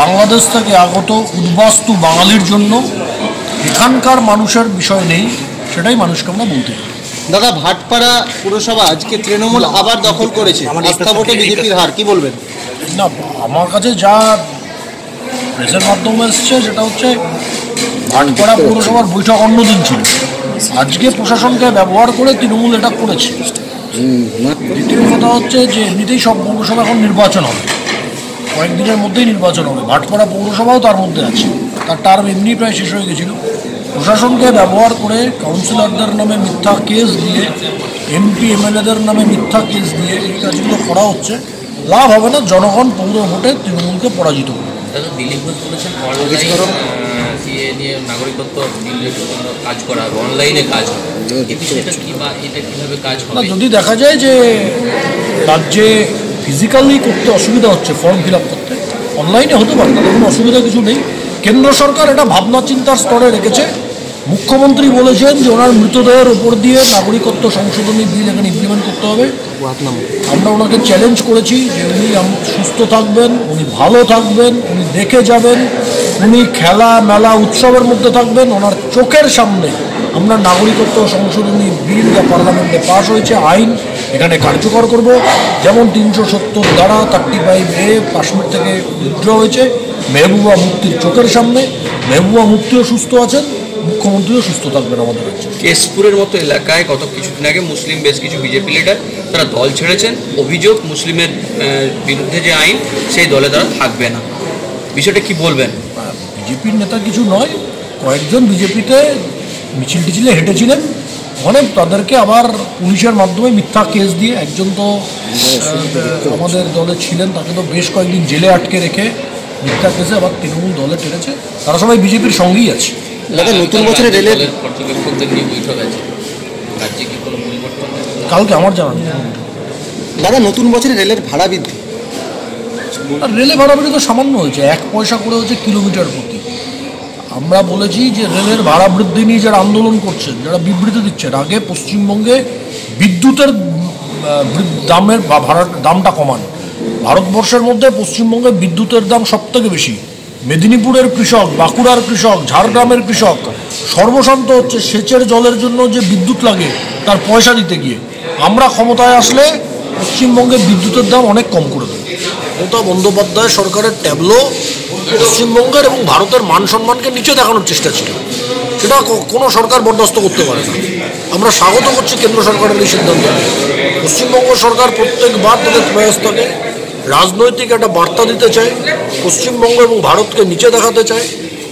বাংলাদেশ থেকে আগত উদ্বাস্তু বাঙালির জন্য এখানকার মানুষের বিষয় নেই, সেটাই মানুষকে আমরা বলতে পারি। দাদা, ভাটপাড়া পুরসভা আজকে তৃণমূল আবার দখল করেছে, আস্থা ভোটে বিজেপির হার, কি বলবেন? না, আমার কাছে যা প্রেসের মাধ্যমে এসছে সেটা হচ্ছে ভাটপাড়া পুরসভার বৈঠক অন্যদিন ছিল, আজকে প্রশাসনকে ব্যবহার করে তৃণমূল এটা করেছে। দ্বিতীয় কথা হচ্ছে যে এমনিতেই সব পৌরসভা এখন নির্বাচন হবে, কয়েকদিনের মধ্যেই নির্বাচন হবে, ভাটপাড়া পৌরসভাও তার মধ্যে আছে, তার টার্ম এমনি প্রায় শেষ হয়ে গেছিল। প্রশাসনকে ব্যবহার করে কাউন্সিলরদের নামে মিথ্যা কেস দিয়ে, এমপি এমএলএদের নামে মিথ্যা কেস দিয়ে এই কাজগুলো করা হচ্ছে। লাভ হবে না, জনগণ পৌর ভোটে তৃণমূলকে পরাজিত করবে। দিলীপ ঘোষ বলেছেন নাগরিকত্ব কাজ করা হবে, অনলাইনে কাজ হবে, যদি দেখা যায় যে রাজ্যে ফিজিক্যালি করতে অসুবিধা হচ্ছে ফর্ম ফিল আপ করতে, অনলাইনে হতে পারে, তাতে কোনো অসুবিধা কিছু নেই। কেন্দ্র সরকার এটা ভাবনা চিন্তার স্তরে রেখেছে, মুখ্যমন্ত্রী বলেছেন যে ওনার মৃতদেহের উপর দিয়ে নাগরিকত্ব সংশোধনী বিল এখানে ইমপ্লিমেন্ট করতে হবে। আমরা ওনাকে চ্যালেঞ্জ করেছি যে উনি সুস্থ থাকবেন, উনি ভালো থাকবেন, উনি দেখে যাবেন, উনি খেলা মেলা উৎসবের মধ্যে থাকবেন, ওনার চোখের সামনে আমরা নাগরিকত্ব সংশোধনী বিল যা পার্লামেন্টে পাশ হয়েছে আইন এখানে কার্যকর করব। যেমন 370 দ্বারা 35A কাশ্মীর থেকে উদ্ধার হয়েছে, মেহবুবা মুফতির চোখের সামনে, মেহবুবা মুফতিও সুস্থ আছেন, মুখ্যমন্ত্রীও সুস্থ থাকবেন। আমাদের কেশপুরের মতো এলাকায় গত কিছুদিন আগে মুসলিম বেশ কিছু বিজেপি লিডার তারা দল ছেড়েছেন, অভিযোগ মুসলিমের বিরুদ্ধে যে আইন সেই দলে তারা থাকবে না, বিষয়টা কি বলবেন? বিজেপির নেতা কিছু নয়, কয়েকজন বিজেপিতে মিছিল টিছিলে হেঁটেছিলেন, অনেক তাদেরকে আবার পুলিশের মাধ্যমে মিথ্যা কেস দিয়ে, একজন তো আমাদের দলে ছিলেন তাকে তো বেশ কয়েকদিন জেলে আটকে রেখে মিথ্যা কেসে আবার তৃণমূল দলে টেনেছে, তারা সবাই বিজেপির সঙ্গেই আছে। নতুন বছরে রেলের কালকে আমার জানা নেই। দাদা, নতুন বছরে রেলের ভাড়া বৃদ্ধি, রেলে ভাড়া বৃদ্ধি তো সামান্য হয়েছে, 1 পয়সা করে হচ্ছে কিলোমিটার প্রতি। আমরা বলেছি যে রেলের ভাড়া বৃদ্ধি নিয়ে যারা আন্দোলন করছেন, যারা বিবৃতি দিচ্ছেন, আগে পশ্চিমবঙ্গে বিদ্যুতের দামের ভাড়ার দামটা কমান। ভারতবর্ষের মধ্যে পশ্চিমবঙ্গে বিদ্যুতের দাম সবথেকে বেশি, মেদিনীপুরের কৃষক, বাঁকুড়ার কৃষক, ঝাড়গ্রামের কৃষক সর্বশান্ত হচ্ছে সেচের জলের জন্য যে বিদ্যুৎ লাগে তার পয়সা দিতে গিয়ে। আমরা ক্ষমতায় আসলে পশ্চিমবঙ্গে বিদ্যুতের দাম অনেক কম করে দেবো। মমতা বন্দ্যোপাধ্যায় সরকারের ট্যাবলো পশ্চিমবঙ্গের এবং ভারতের মান সম্মানকে নিচে দেখানোর চেষ্টা ছিল, সেটা কোনো সরকার বরদাস্ত করতে পারে না। আমরা স্বাগত করছি কেন্দ্র সরকারের এই সিদ্ধান্ত। পশ্চিমবঙ্গ সরকার প্রত্যেকবার তাদের প্রয়াসটাকে রাজনৈতিক একটা বার্তা দিতে চায়, পশ্চিমবঙ্গ এবং ভারতকে নিচে দেখাতে চায়,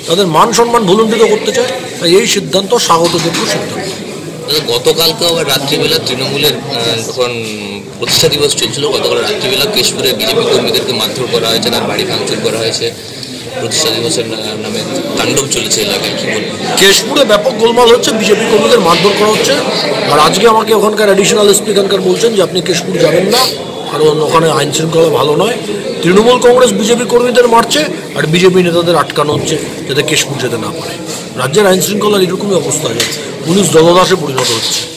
তাদের মান সম্মান ভুলুণ্ঠিত করতে চায়, তাই এই সিদ্ধান্ত স্বাগতযোগ্য সিদ্ধান্ত। গতকালকে আবার রাত্রিবেলা তৃণমূলের যখন প্রতিষ্ঠা দিবস চলছিল, গতকাল রাত্রিবেলা কেশপুরে বিজেপি কর্মীদেরকে মারধর করা হয়েছে, তার বাড়ি ভাঙচুর করা হয়েছে, প্রতিষ্ঠা দিবসের নামে তাণ্ডব চলেছে এলাকায়, কি বলবো? কেশপুরে ব্যাপক গোলমাল হচ্ছে, বিজেপি কর্মীদের মারধর করা হচ্ছে। আর আজকে আমাকে ওখানকার অ্যাডিশনাল এসপি এখানকার বলছেন যে আপনি কেশপুর যাবেন না, কারণ ওখানে আইন শৃঙ্খলা ভালো নয়। তৃণমূল কংগ্রেস বিজেপি কর্মীদের মারছে আর বিজেপি নেতাদের আটকানো হচ্ছে যাতে কেশপুর যেতে না পারে। রাজ্যের আইন শৃঙ্খলার এরকমই অবস্থা হয়েছে, পুলিশ জলদাসে পরিণত হচ্ছে।